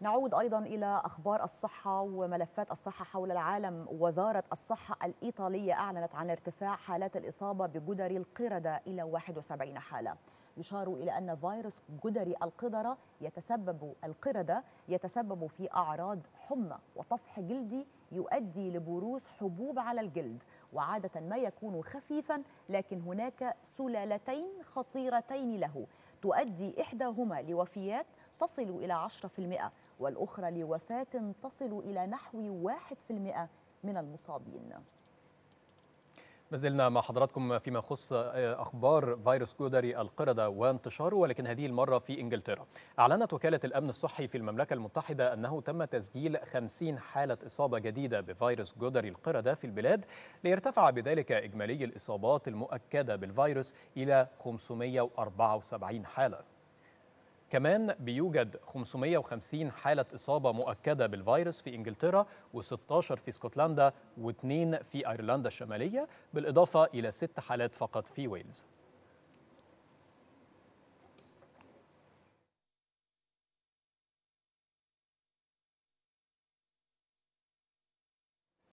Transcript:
نعود أيضا إلى أخبار الصحة وملفات الصحة حول العالم. وزارة الصحة الإيطالية أعلنت عن ارتفاع حالات الإصابة بجدري القردة إلى 71 حالة. يشار إلى أن فيروس جدري القردة يتسبب في أعراض حمى وطفح جلدي يؤدي لبروز حبوب على الجلد، وعادة ما يكون خفيفا، لكن هناك سلالتين خطيرتين له تؤدي إحداهما لوفيات تصل إلى 10% والأخرى لوفاة تصل إلى نحو 1% من المصابين. ما زلنا مع حضراتكم فيما يخص أخبار فيروس جدري القردة وانتشاره، ولكن هذه المرة في إنجلترا. أعلنت وكالة الأمن الصحي في المملكة المتحدة أنه تم تسجيل 50 حالة إصابة جديدة بفيروس جدري القردة في البلاد، ليرتفع بذلك إجمالي الإصابات المؤكدة بالفيروس إلى 574 حالة. كمان بيوجد 550 حالة إصابة مؤكدة بالفيروس في إنجلترا، و16 في اسكتلندا، و2 في أيرلندا الشمالية، بالإضافة إلى 6 حالات فقط في ويلز.